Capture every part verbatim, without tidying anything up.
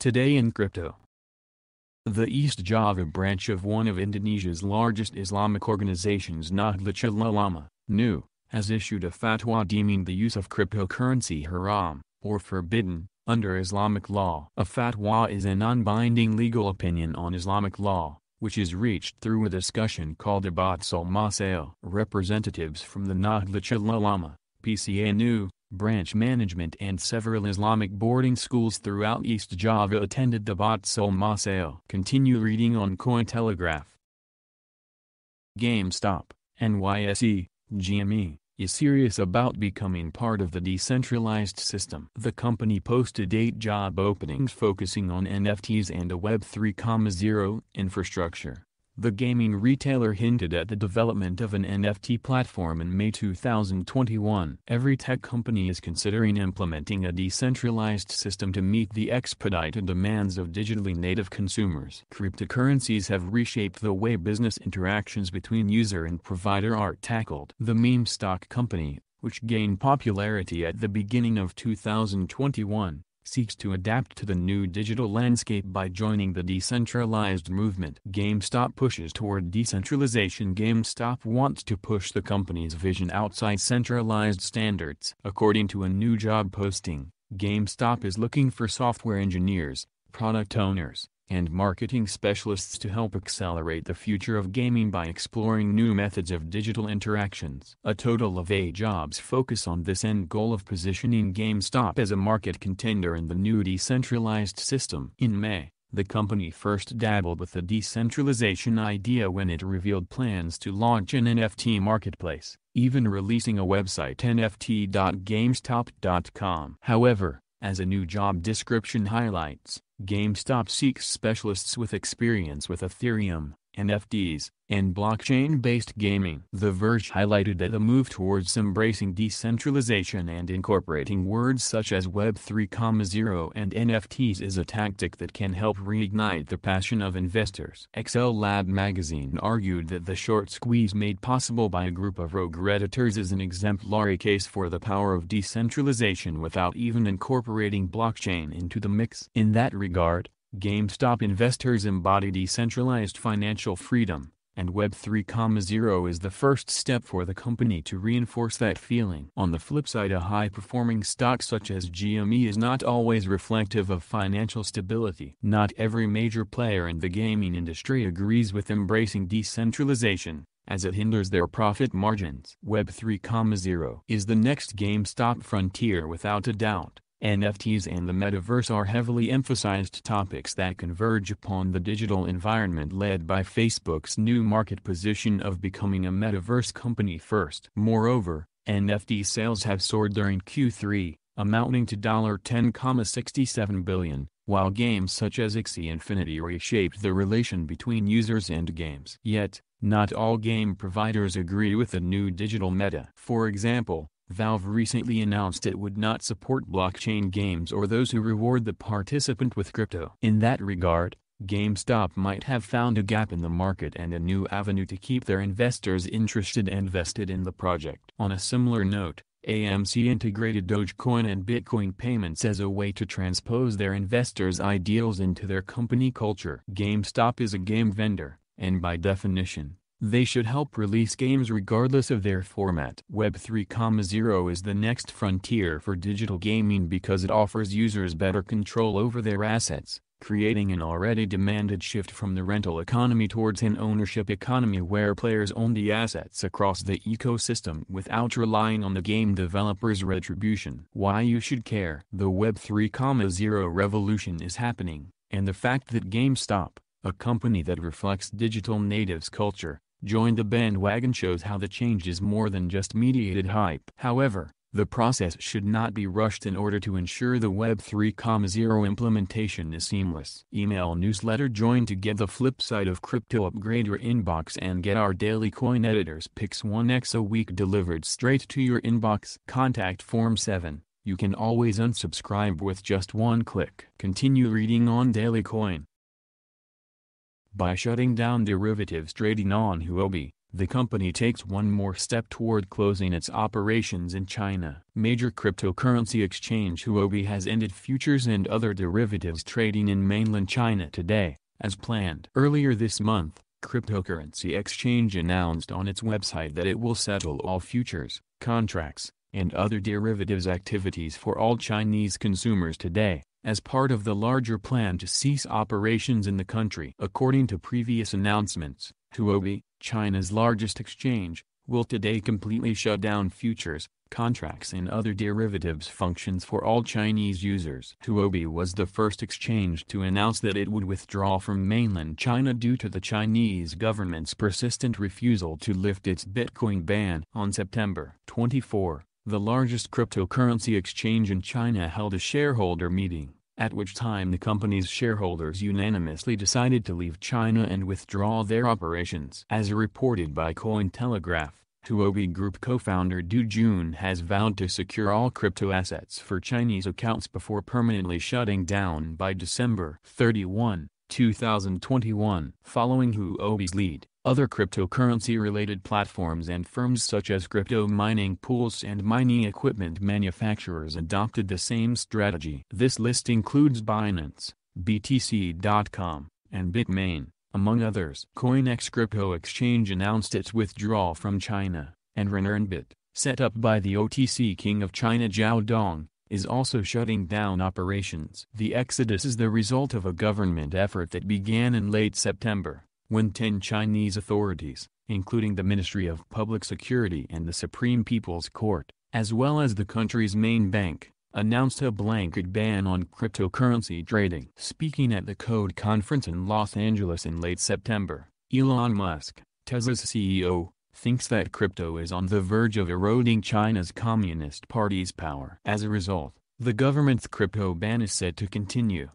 Today in crypto. The East Java branch of one of Indonesia's largest Islamic organizations, Nahdlatul Ulama (N U), has issued a fatwa deeming the use of cryptocurrency haram, or forbidden, under Islamic law. A fatwa is a non-binding legal opinion on Islamic law, which is reached through a discussion called a bahtsul masail. Representatives from the Nahdlatul Ulama (P C N U), branch management and several Islamic boarding schools throughout East Java attended the bahtsul masail. Continue reading on Cointelegraph. GameStop, N Y S E G M E, is serious about becoming part of the decentralized system. The company posted eight job openings focusing on N F Ts and a Web three point oh infrastructure. The gaming retailer hinted at the development of an N F T platform in May two thousand twenty-one. Every tech company is considering implementing a decentralized system to meet the expedited demands of digitally native consumers. Cryptocurrencies have reshaped the way business interactions between user and provider are tackled. The meme stock company, which gained popularity at the beginning of two thousand twenty-one, seeks to adapt to the new digital landscape by joining the decentralized movement. GameStop pushes toward decentralization. GameStop wants to push the company's vision outside centralized standards. According to a new job posting, GameStop is looking for software engineers, product owners, and marketing specialists to help accelerate the future of gaming by exploring new methods of digital interactions. A total of eight jobs focus on this end goal of positioning GameStop as a market contender in the new decentralized system. In May, the company first dabbled with the decentralization idea when it revealed plans to launch an N F T marketplace, even releasing a website, N F T dot GameStop dot com. However, as a new job description highlights, GameStop seeks specialists with experience with Ethereum, N F Ts, and blockchain-based gaming. The Verge highlighted that the move towards embracing decentralization and incorporating words such as Web three point oh and N F Ts is a tactic that can help reignite the passion of investors. Excel Lab magazine argued that the short squeeze made possible by a group of rogue Redditors is an exemplary case for the power of decentralization without even incorporating blockchain into the mix. In that regard, GameStop investors embody decentralized financial freedom, and Web three point oh is the first step for the company to reinforce that feeling. On the flip side, a high-performing stock such as G M E is not always reflective of financial stability. Not every major player in the gaming industry agrees with embracing decentralization, as it hinders their profit margins. Web three point oh is the next GameStop frontier without a doubt. N F Ts and the metaverse are heavily emphasized topics that converge upon the digital environment led by Facebook's new market position of becoming a metaverse company first. Moreover, N F T sales have soared during Q three, amounting to ten point six seven billion dollars, while games such as Axie Infinity reshaped the relation between users and games. Yet, not all game providers agree with the new digital meta. For example, Valve recently announced it would not support blockchain games or those who reward the participant with crypto. In that regard, GameStop might have found a gap in the market and a new avenue to keep their investors interested and vested in the project. On a similar note, A M C integrated Dogecoin and Bitcoin payments as a way to transpose their investors' ideals into their company culture. GameStop is a game vendor, and by definition, they should help release games regardless of their format. Web three point oh is the next frontier for digital gaming because it offers users better control over their assets, creating an already demanded shift from the rental economy towards an ownership economy where players own the assets across the ecosystem without relying on the game developer's retribution. Why you should care. The Web three point oh revolution is happening, and the fact that GameStop, a company that reflects digital natives' culture, joined the bandwagon shows how the change is more than just mediated hype. However, the process should not be rushed in order to ensure the Web three point oh implementation is seamless. Email newsletter join to get the flip side of crypto. Upgrade your inbox and get our daily coin editor's picks one times a week delivered straight to your inbox. Contact Form seven. You can always unsubscribe with just one click. Continue reading on Daily Coin. By shutting down derivatives trading on Huobi, the company takes one more step toward closing its operations in China. Major cryptocurrency exchange Huobi has ended futures and other derivatives trading in mainland China today, as planned. Earlier this month, cryptocurrency exchange announced on its website that it will settle all futures, contracts, and other derivatives activities for all Chinese consumers today, as part of the larger plan to cease operations in the country. According to previous announcements, Huobi, China's largest exchange, will today completely shut down futures, contracts and other derivatives functions for all Chinese users. Huobi was the first exchange to announce that it would withdraw from mainland China due to the Chinese government's persistent refusal to lift its Bitcoin ban. On September twenty-fourth, the largest cryptocurrency exchange in China held a shareholder meeting, at which time the company's shareholders unanimously decided to leave China and withdraw their operations. As reported by Cointelegraph, Huobi Group co-founder Du Jun has vowed to secure all crypto assets for Chinese accounts before permanently shutting down by December thirty-first, two thousand twenty-one. Following Huobi's lead, other cryptocurrency-related platforms and firms such as crypto mining pools and mining equipment manufacturers adopted the same strategy. This list includes Binance, B T C dot com, and Bitmain, among others. CoinEx crypto exchange announced its withdrawal from China, and Renrenbit, set up by the O T C King of China Zhao Dong, is also shutting down operations. The exodus is the result of a government effort that began in late September, when ten Chinese authorities, including the Ministry of Public Security and the Supreme People's Court, as well as the country's main bank, announced a blanket ban on cryptocurrency trading. Speaking at the Code conference in Los Angeles in late September, Elon Musk, Tesla's C E O, thinks that crypto is on the verge of eroding China's Communist Party's power. As a result, the government's crypto ban is set to continue.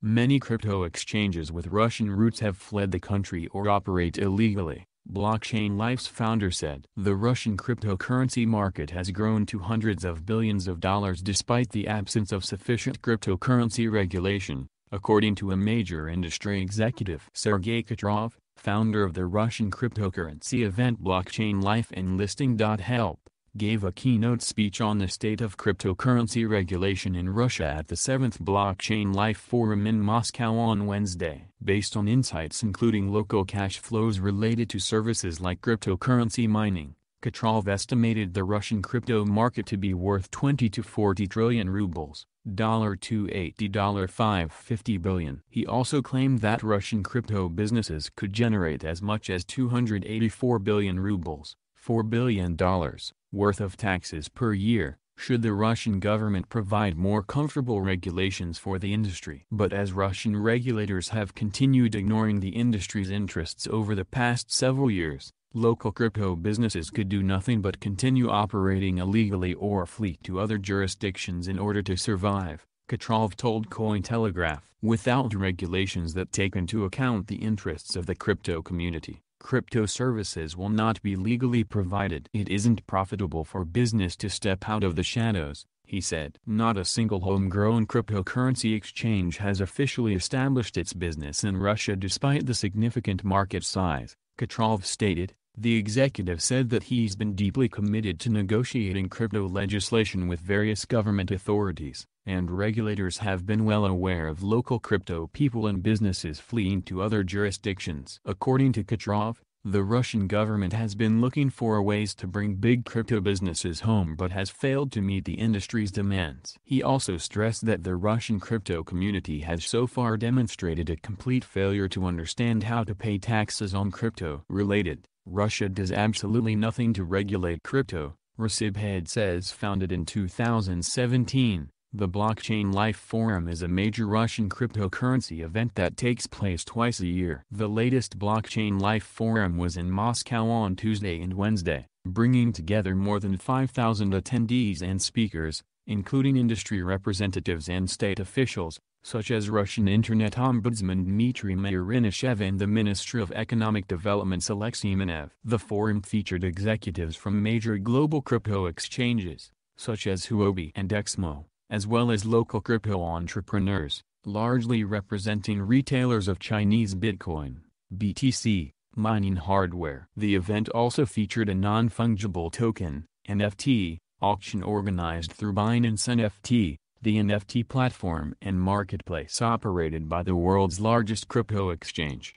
Many crypto exchanges with Russian roots have fled the country or operate illegally, Blockchain Life's founder said. The Russian cryptocurrency market has grown to hundreds of billions of dollars despite the absence of sufficient cryptocurrency regulation, according to a major industry executive. Sergey Kudrov, founder of the Russian cryptocurrency event Blockchain Life and Listing dot help, gave a keynote speech on the state of cryptocurrency regulation in Russia at the seventh Blockchain Life Forum in Moscow on Wednesday. Based on insights including local cash flows related to services like cryptocurrency mining, Kudrov estimated the Russian crypto market to be worth twenty to forty trillion rubles, two hundred eighty to five hundred fifty billion. He also claimed that Russian crypto businesses could generate as much as two hundred eighty-four billion rubles, four billion dollars, worth of taxes per year, should the Russian government provide more comfortable regulations for the industry. But as Russian regulators have continued ignoring the industry's interests over the past several years, local crypto businesses could do nothing but continue operating illegally or flee to other jurisdictions in order to survive, Kudrov told Cointelegraph. Without regulations that take into account the interests of the crypto community, crypto services will not be legally provided. It isn't profitable for business to step out of the shadows, he said. Not a single homegrown cryptocurrency exchange has officially established its business in Russia despite the significant market size, Kudrov stated. The executive said that he's been deeply committed to negotiating crypto legislation with various government authorities, and regulators have been well aware of local crypto people and businesses fleeing to other jurisdictions. According to Kudrov, the Russian government has been looking for ways to bring big crypto businesses home but has failed to meet the industry's demands. He also stressed that the Russian crypto community has so far demonstrated a complete failure to understand how to pay taxes on crypto. Related, Russia does absolutely nothing to regulate crypto, Recibhead says. Founded in two thousand seventeen, the Blockchain Life Forum is a major Russian cryptocurrency event that takes place twice a year. The latest Blockchain Life Forum was in Moscow on Tuesday and Wednesday, bringing together more than five thousand attendees and speakers, including industry representatives and state officials, such as Russian Internet Ombudsman Dmitry Mayorinyshev and the Ministry of Economic Development's Alexey Minev. The forum featured executives from major global crypto exchanges, such as Huobi and Exmo, as well as local crypto entrepreneurs, largely representing retailers of Chinese Bitcoin, B T C, mining hardware. The event also featured a non-fungible token, N F T, auction organized through Binance N F T, the N F T platform and marketplace operated by the world's largest crypto exchange.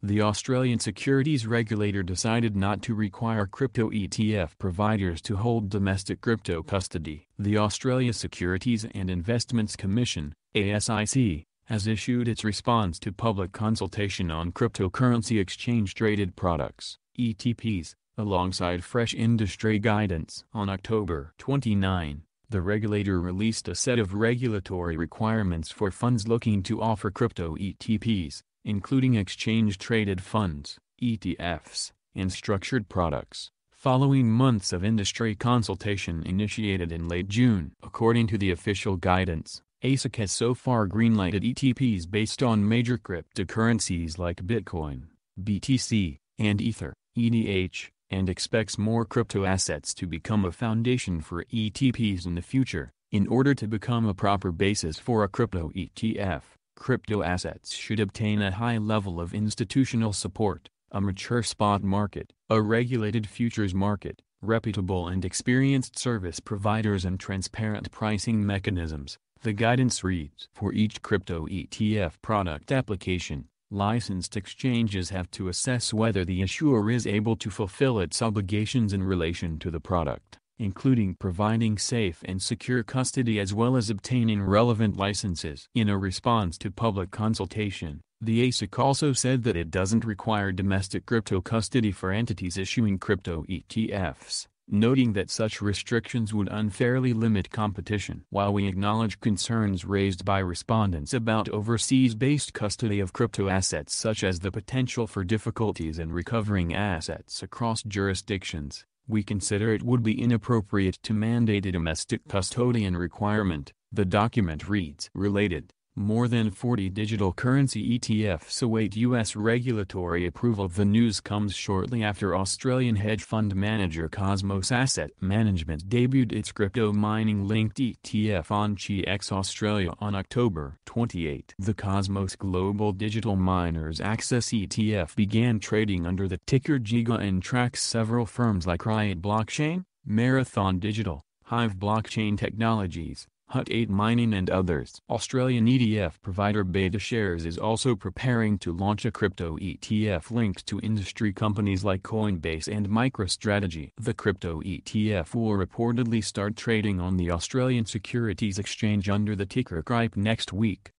The Australian securities regulator decided not to require crypto E T F providers to hold domestic crypto custody. The Australia Securities and Investments Commission, A S I C, has issued its response to public consultation on cryptocurrency exchange-traded products, E T Ps, alongside fresh industry guidance. On October twenty-ninth, the regulator released a set of regulatory requirements for funds looking to offer crypto E T Ps, including exchange-traded funds, E T Fs, and structured products, following months of industry consultation initiated in late June. According to the official guidance, A S I C has so far greenlighted E T Ps based on major cryptocurrencies like Bitcoin, B T C, and Ether, E T H, and expects more crypto assets to become a foundation for E T Ps in the future. In order to become a proper basis for a crypto E T F, crypto assets should obtain a high level of institutional support, a mature spot market, a regulated futures market, reputable and experienced service providers, and transparent pricing mechanisms. The guidance reads, for each crypto E T F product application, licensed exchanges have to assess whether the issuer is able to fulfill its obligations in relation to the product, including providing safe and secure custody as well as obtaining relevant licenses. In a response to public consultation, the A S I C also said that it doesn't require domestic crypto custody for entities issuing crypto E T Fs, noting that such restrictions would unfairly limit competition. While we acknowledge concerns raised by respondents about overseas-based custody of crypto assets, such as the potential for difficulties in recovering assets across jurisdictions, we consider it would be inappropriate to mandate a domestic custodian requirement. The document reads, related, more than forty digital currency E T Fs await U S regulatory approval. The news comes shortly after Australian hedge fund manager Cosmos Asset Management debuted its crypto mining-linked E T F on Chi-X Australia on October twenty-eighth. The Cosmos Global Digital Miners Access E T F began trading under the ticker G I G A and tracks several firms like Riot Blockchain, Marathon Digital, Hive Blockchain Technologies, Hut eight Mining and others. Australian E T F provider BetaShares is also preparing to launch a crypto E T F linked to industry companies like Coinbase and MicroStrategy. The crypto E T F will reportedly start trading on the Australian Securities Exchange under the ticker C R I P E next week.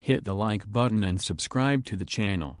Hit the like button and subscribe to the channel.